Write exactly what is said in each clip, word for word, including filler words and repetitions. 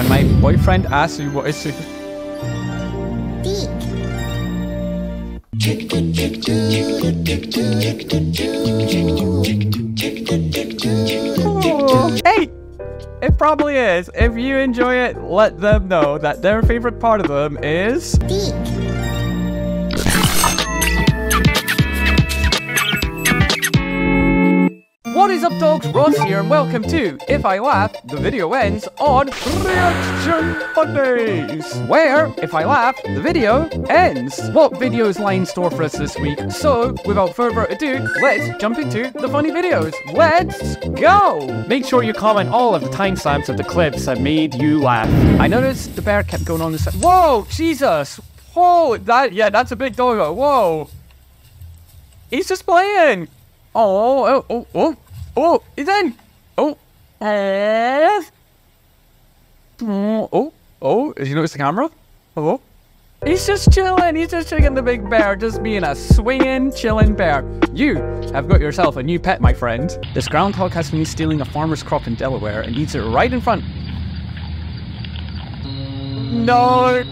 When my boyfriend asks you what is it? Dick. Hey! It probably is. If you enjoy it, let them know that their favorite part of them is... Dick. What is up, dogs? Ross here, and welcome to If I Laugh, the video ends on Reaction Mondays, where, if I laugh, the video ends. What video is lying in store for us this week? So, without further ado, let's jump into the funny videos. Let's go! Make sure you comment all of the timestamps of the clips that made you laugh. I noticed the bear kept going on the side. Whoa, Jesus! Whoa, that, yeah, that's a big doggo. Whoa. He's just playing. Oh, oh, oh, oh. Oh, it's in! Oh, uh, oh, oh, did you notice the camera? Hello? He's just chilling, he's just checking the big bear, just being a swinging, chilling bear. You have got yourself a new pet, my friend. This groundhog has been stealing a farmer's crop in Delaware and eats it right in front. No!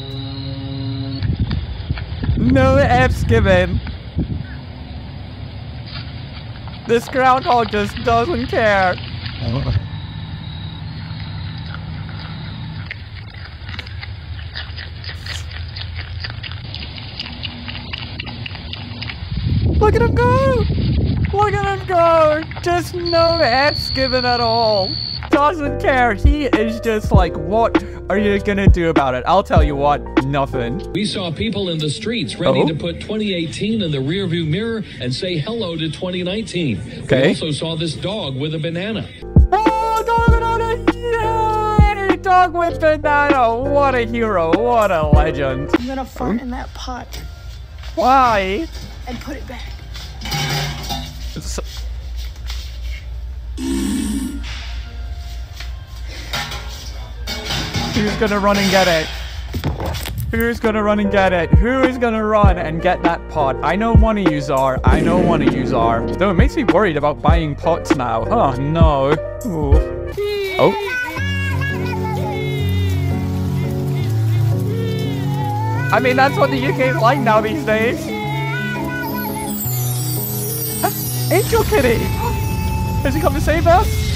No F's given. This groundhog just doesn't care. Oh. Look at him go! Look at him go! Just no F's given at all. Doesn't care. He is just like, what are you gonna do about it? I'll tell you what, nothing. We saw people in the streets ready oh. to put twenty eighteen in the rearview mirror and say hello to twenty nineteen. Okay. We also saw this dog with a banana. Oh, dog with banana! Dog with banana! What a hero! What a legend! I'm gonna fart in that pot. Why? And put it back. It's Who's gonna run and get it? Who's gonna run and get it? Who is gonna run and get that pot? I know one of yous are. I know one of yous are. Though it makes me worried about buying pots now. Oh no. Ooh. Oh. I mean, that's what the U K is like now these days. Huh? Angel Kitty! Has he come to save us?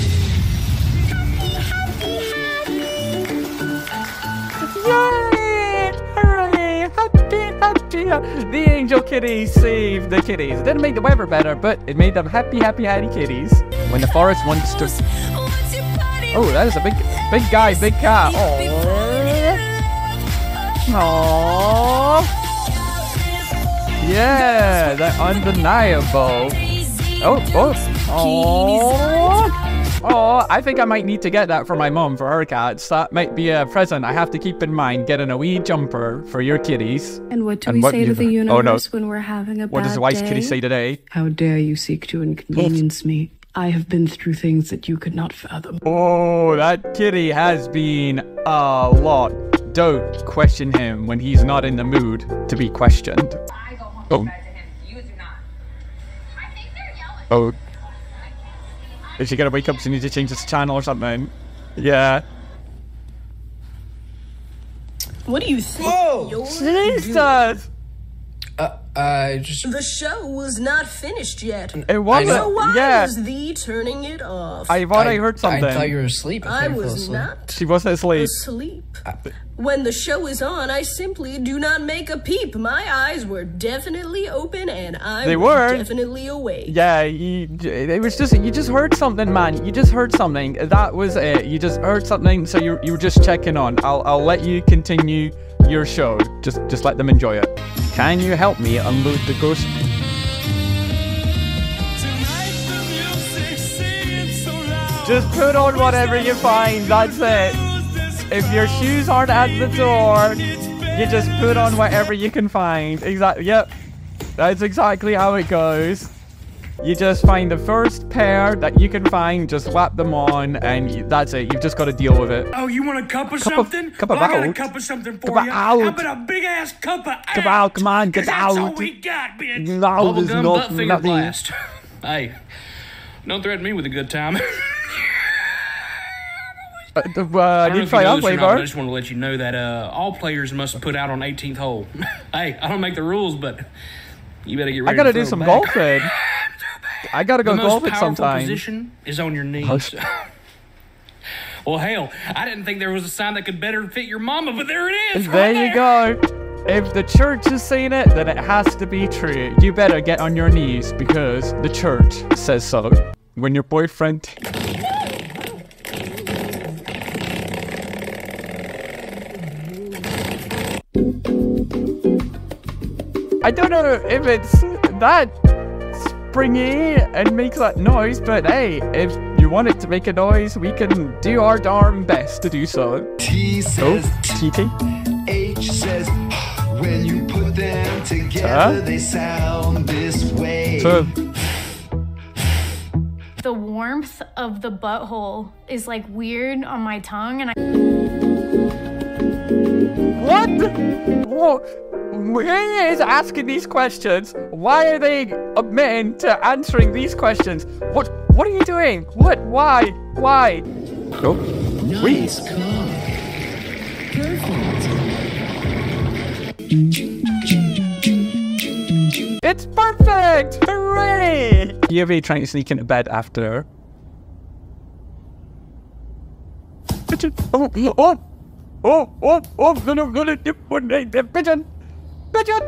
Yay! Hooray! Happy, happy, happy! The angel kitties saved the kitties. It didn't make the weather better, but it made them happy, happy, happy kitties. When the forest wants to... Oh, that is a big, big guy, big cat. Aww. Aww. Yeah, that undeniable. Oh, oh. Aww. Oh, I think I might need to get that for my mom for her cats. That might be a present I have to keep in mind, getting a wee jumper for your kitties. And what do and we what say to the universe oh, no. when we're having a what bad day? What does the wise day? kitty say today? How dare you seek to inconvenience me. I have been through things that you could not fathom. Oh, that kitty has been a lot. Don't question him when he's not in the mood to be questioned. I go home oh. to him. You do not. I think they're yelling. Oh. Is she gonna wake up? She needs to change this channel or something. Yeah. What do you think? Whoa! Jesus! Uh, I just. The show was not finished yet. It wasn't. So why yeah. was the turning it off? I've already I, heard something. I thought you were asleep. I, I was asleep. not. She wasn't asleep. Asleep. When the show is on, I simply do not make a peep. My eyes were definitely open, and I they was were definitely awake. Yeah, you, it was just you just heard something, man. You just heard something. That was it. You just heard something, so you you were just checking on. I'll I'll let you continue your show. Just just let them enjoy it. Can you help me unload the ghost? Just put on whatever you find. That's it. If your shoes aren't at the door, you just put on whatever you can find. Exactly. Yep. That's exactly how it goes. You just find the first pair that you can find, just whap them on, and that's it. You've just got to deal with it. Oh, you want a cup of cup something? Of, cup well, of I got out. a cup of something for cup you. Out. How about a big-ass cup of out? Cup out. Come on, get out. That's all we got, bitch. No, there's not nothing. Blast. Hey, don't threaten me with a good time. Uh, uh, I didn't play on play bar. I just want to let you know that uh, all players must put out on eighteenth hole. Hey, I don't make the rules, but you better get ready. I gotta to do some golfing. I gotta go golf at some time. The most powerful position is on your knees. Well, hell, I didn't think there was a sign that could better fit your mama, but there it is. There you go. If the church is saying it, then it has to be true. You better get on your knees because the church says so. When your boyfriend... I don't know if it's that springy and makes that noise, but hey, if you want it to make a noise, we can do our darn best to do so. T says T T. H says when you put them together, they sound this way. The warmth of the butthole is like weird on my tongue, and I. What? What? Who is asking these questions? Why are they admitting to answering these questions? What? What are you doing? What? Why? Why? Oh, nice car. Perfect. It's perfect! Hooray! You're really trying to sneak into bed after. Oh! Oh! Oh! Oh! Oh! No! No! No! No! Pigeon! Pigeon!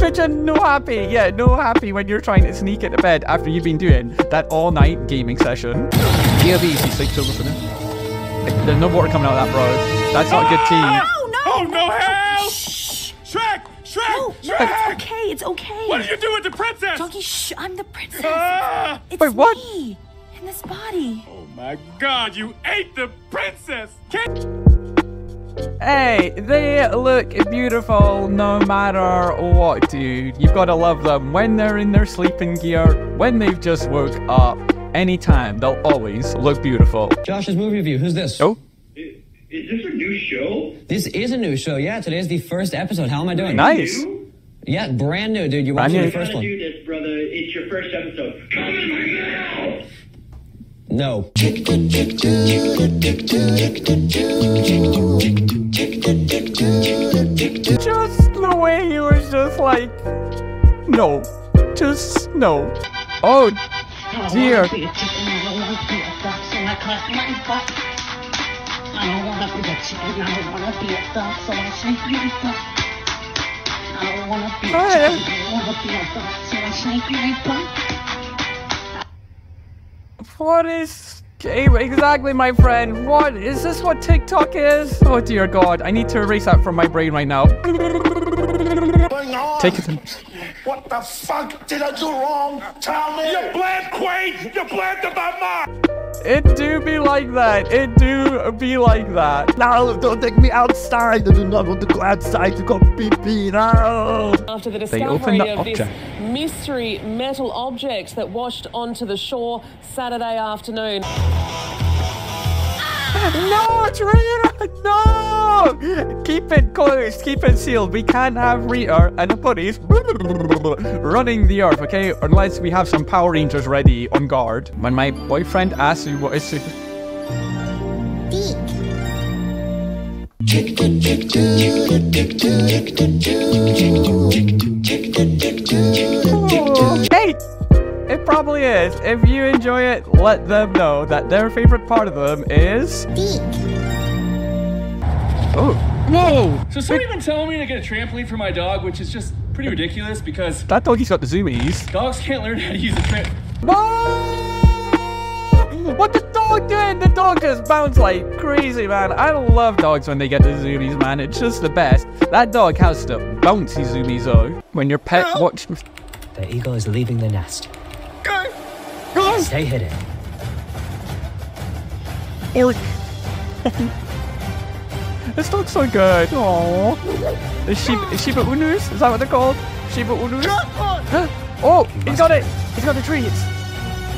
Pigeon, no happy! Yeah, no happy when you're trying to sneak into bed after you've been doing that all-night gaming session. G L B, he sleeps over for now. There's no water coming out of that, bro. That's not oh, a good team. Oh, no! Oh, no, hell! Shh! Shrek! Shrek! No, Shrek! No, it's okay, it's okay. What are you doing to princess? Doggy, shh, I'm the princess. Uh, it's wait, what? Me in this body. Oh, my God, you ate the princess! Can't... Hey, they look beautiful no matter what, dude. You've got to love them when they're in their sleeping gear, when they've just woke up. Anytime, they'll always look beautiful. Josh's movie review, who's this? Oh? Is, is this a new show? This is a new show, yeah. Today's the first episode. How am I doing? Nice. New? Yeah, brand new, dude. You watched the first one. You gotta do this, brother. It's your first episode. Come in my mouth! No. Just the way he was just like, no, just no. Oh dear. What is exactly, my friend? What is this? What TikTok is? Oh dear God! I need to erase that from my brain right now. Take it. What the fuck did I do wrong? Tell me. You blamed Queen. You blamed my mom. It do be like that. It do be like that. No, don't take me outside. I do not want to go outside to go pee pee. No. After the discovery the of this mystery metal object that washed onto the shore Saturday afternoon. No, it's Rita! No! Keep it closed, keep it sealed. We can't have Rita and the buddies running the earth, okay? Unless we have some Power Rangers ready on guard. When my boyfriend asks you what is... Oh. Hey! It probably is. If you enjoy it, let them know that their favorite part of them is... Deep. Oh. Whoa! So someone even told me to get a trampoline for my dog, which is just pretty ridiculous because... That doggy's got the zoomies. Dogs can't learn how to use a tramp... Whoa! What the dog did? The dog just bounced like crazy, man. I love dogs when they get the zoomies, man. It's just the best. That dog has the bouncy zoomies, though. When your pet oh. watches... The eagle is leaving the nest. Stay hidden. This looks so good. Aww. The Shiba, Shiba Unus? Is that what they're called? Shiba Unus? Oh, he's got it. He's got the treats.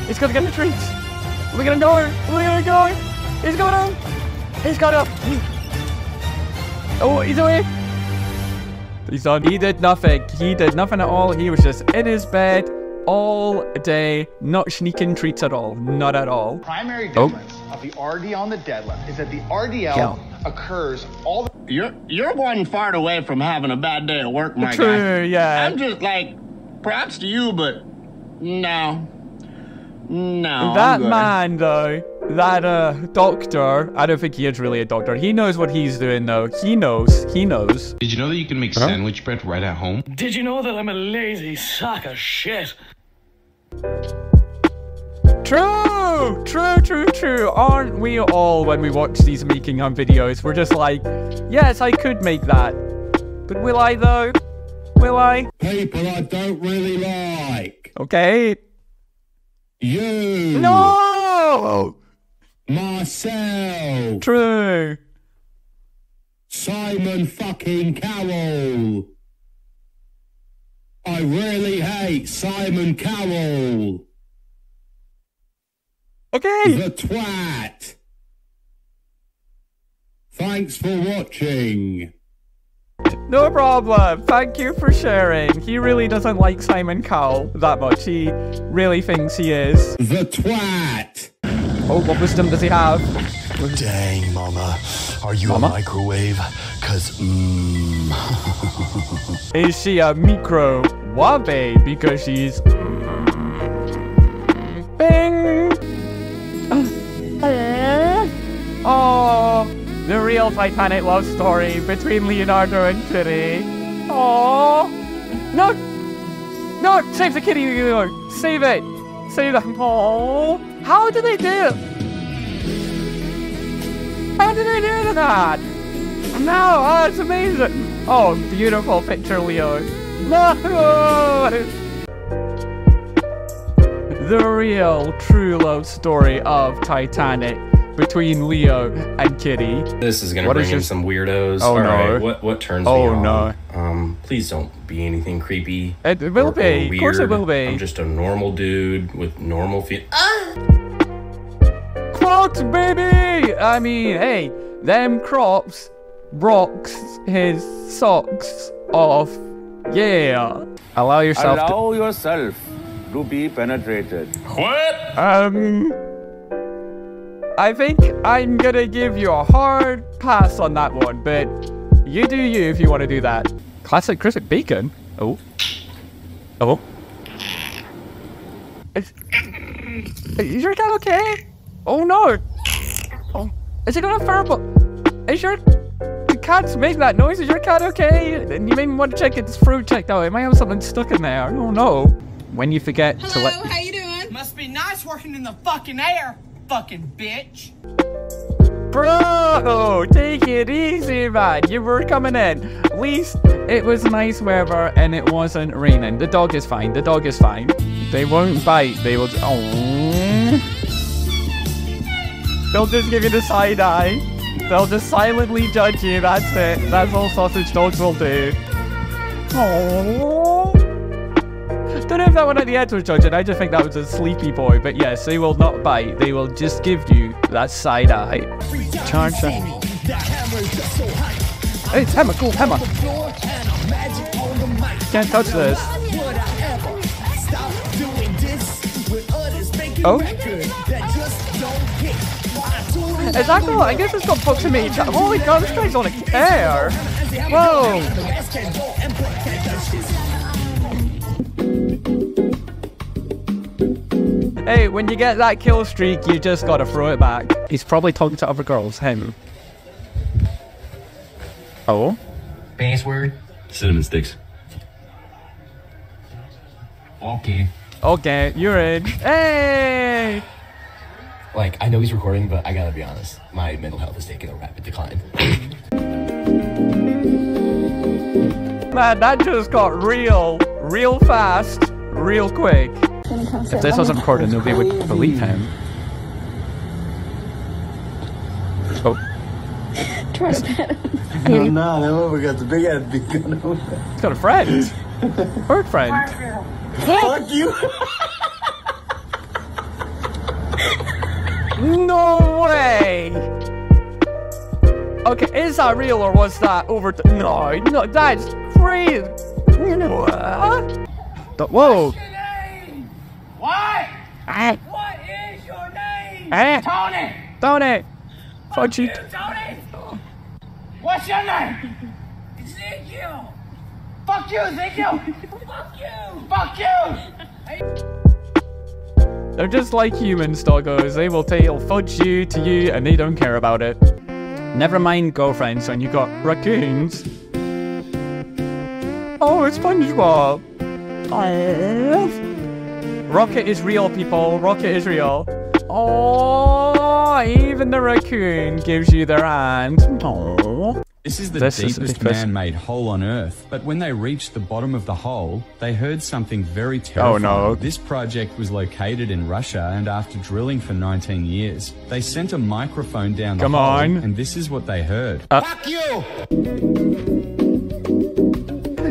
He's got to get the treats. We're going to go. We're going to go. He's going on. He's got up. Oh, he's away. He's done. He did nothing. He did nothing at all. He was just in his bed all day, not sneaking treats at all, not at all. Primary difference of the R D on the deadlift is that the R D L Yo. occurs all the You're you're one fart away from having a bad day at work, my True, guy. Yeah. I'm just like, props to you, but no. No. That man though, that uh doctor, I don't think he is really a doctor. He knows what he's doing though. He knows. He knows. Did you know that you can make huh? sandwich bread right at home? Did you know that I'm a lazy sack of shit? True, true, true, true. Aren't we all when we watch these making home videos? We're just like, yes, I could make that. But will I though? Will I? People I don't really like. Okay. You. No. Marcel. True. Simon fucking Cowell. I really hate Simon Cowell. Okay. The twat. Thanks for watching. No problem. Thank you for sharing. He really doesn't like Simon Cowell that much. He really thinks he is. The twat. Oh, what wisdom does he have? Dang, mama. Are you mama? a microwave? Cause mmm. Is she a microwave? Because she's mm, bing. Oh, the real Titanic love story between Leonardo and Kitty. Oh, no, no, save the kitty, you save it, save them. Oh, how do they do it? How do they do that? No, oh, it's amazing. Oh, beautiful picture, Leo. No. The real, true love story of Titanic between Leo and Kitty. This is gonna what bring is in this? some weirdos. Oh All no! Right, what what turns oh, me on? Oh no! Um, please don't be anything creepy. It will or, be. Or weird. Of course, it will be. I'm just a normal dude with normal feet. Ah! Crocs, baby! I mean, hey, them crops rocks his socks off. Yeah. Allow yourself. Allow to yourself. To be penetrated. What? Um, I think I'm gonna give you a hard pass on that one, but you do you if you want to do that. Classic Chris Beacon. Oh. Oh. Is, is your cat okay? Oh no. Oh, is it got a furball? Is your the cats make that noise? Is your cat okay? And you may want to check its throat checked out. It might have something stuck in there. Oh no. When you forget Hello, to let- Hello, how you doing? Must be nice working in the fucking air, fucking bitch. Bro, take it easy, man. You were coming in. At least it was nice weather and it wasn't raining. The dog is fine. The dog is fine. They won't bite. They will- Oh. They'll just give you the side eye. They'll just silently judge you. That's it. That's all sausage dogs will do. Oh. Don't know if that one at the end was judging, I just think that was a sleepy boy, but yes, they will not bite, they will just give you that side eye. Charge that. Hey, it's hammer, cool hammer. Can't touch this. Oh? Exactly, I guess it's got proximity. Holy god, this guy's on a tear. Whoa! Hey, when you get that kill streak, you just gotta throw it back. He's probably talking to other girls, him. Oh? Password? Cinnamon sticks. Okay. Okay, you're in. Hey! Like, I know he's recording, but I gotta be honest. My mental health is taking a rapid decline. Man, that just got real. Real fast, real quick. If this wasn't recorded, nobody would believe him. Oh. I don't know, they're over. Got the big head. He's got a friend. Bird friend. Fuck you. No way. Okay, is that real or was that over? No, no, that's crazy. What? Whoa. What? What is your name? Tony. Tony! Fuck you, Tony! What's your name? Ezekiel! Fuck you, Ezekiel! Fuck you! Fuck you! They're just like humans, doggos. They will tell fudge you to you and they don't care about it. Never mind girlfriends when you got raccoons. Oh, it's SpongeBob! Rocket is real, people. Rocket is real. Oh, even the raccoon gives you their hand. Oh. This is the this deepest man-made hole on Earth. But when they reached the bottom of the hole, they heard something very terrifying. Oh no. This project was located in Russia, and after drilling for nineteen years, they sent a microphone down the Come hole, on. and this is what they heard. Uh Fuck you!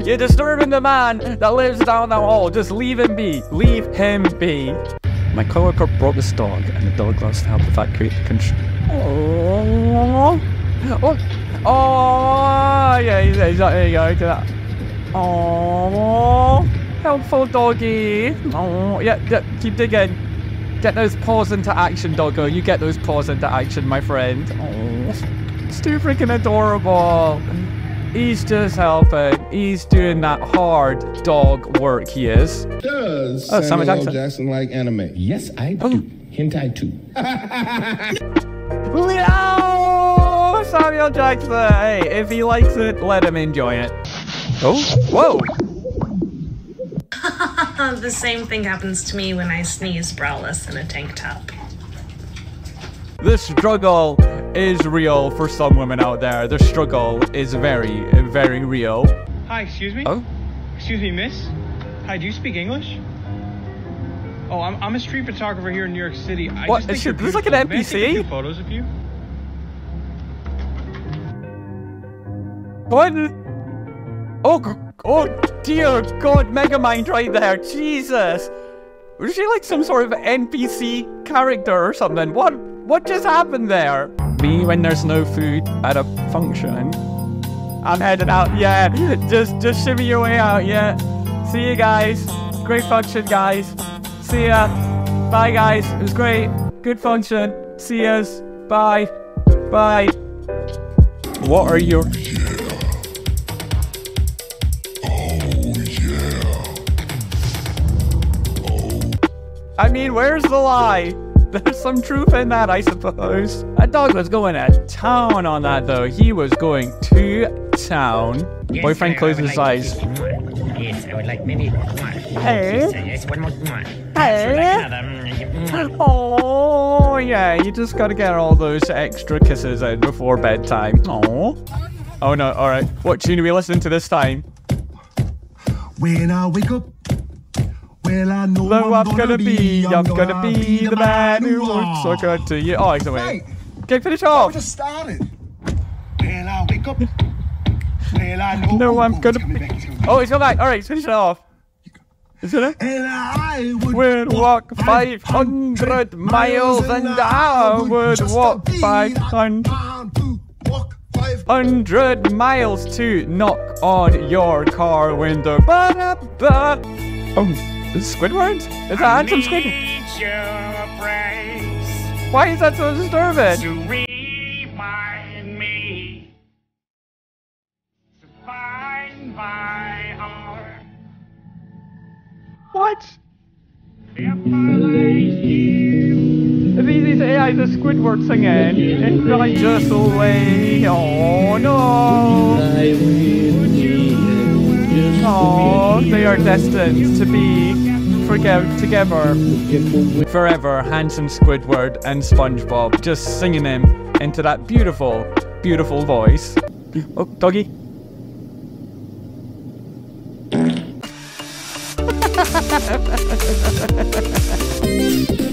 You're disturbing the man that lives down the hall. Just leave him be. Leave him be. My coworker brought this dog, and the dog loves to help with that create the control. Oh, oh, oh, yeah, exactly. There you go. Do that. Oh, helpful doggy. Oh, yeah, yeah, keep digging. Get those paws into action, doggo. You get those paws into action, my friend. Oh, it's too freaking adorable. He's just helping. He's doing that hard dog work, he is. Does oh, Samuel Jackson. Jackson like anime? Yes, I do. Oh. Hentai too. Oh, Samuel Jackson. Hey, if he likes it, let him enjoy it. Oh, whoa. The same thing happens to me when I sneeze braless in a tank top. The struggle is real for some women out there. The struggle is very, very real. Hi, excuse me? Oh? Excuse me, miss? Hi, do you speak English? Oh, I'm, I'm a street photographer here in New York City. I what? Just think this like an N P C? Photos of you. What? Oh, oh dear God, Megamind right there. Jesus. Was she like some sort of N P C character or something? What? What just happened there? Me when there's no food at a function. I'm headed out, yeah. Just just shimmy your way out, yeah. See you guys. Great function, guys. See ya. Bye, guys. It was great. Good function. See us. Bye. Bye. What are your... I mean, where's the lie? There's some truth in that, I suppose. That dog was going to town on that, though. He was going to town. Yes, Boyfriend closes his eyes. Yes, I would like maybe one. Hey. Yes, one more. Hey. Oh, yeah. You just got to get all those extra kisses in before bedtime. Oh. Oh, no. All right. What tune are we listening to this time? When I wake up. Well, I know Low I'm, I'm gonna, gonna be, I'm gonna, gonna be, be the man who looks so good to you. Oh, it's away. Okay, finish off. I just started. Well, I wake up. Well, I know no, I'm gonna be. Back, he's gonna oh, he's come back. All right, finish it off. Is it? And I would walk five hundred miles, and I would walk five hundred miles to knock on your car window. Ba-da-ba. Oh, is Squidward? Is that handsome Squidward? Why is that so disturbing? To remind me to find my heart. What? If, if he sees A I is a Squidward singing, it's not just a way. Oh no! Oh, they are destined to be together forever, handsome Squidward and SpongeBob, just singing him into that beautiful, beautiful voice. Oh, doggy.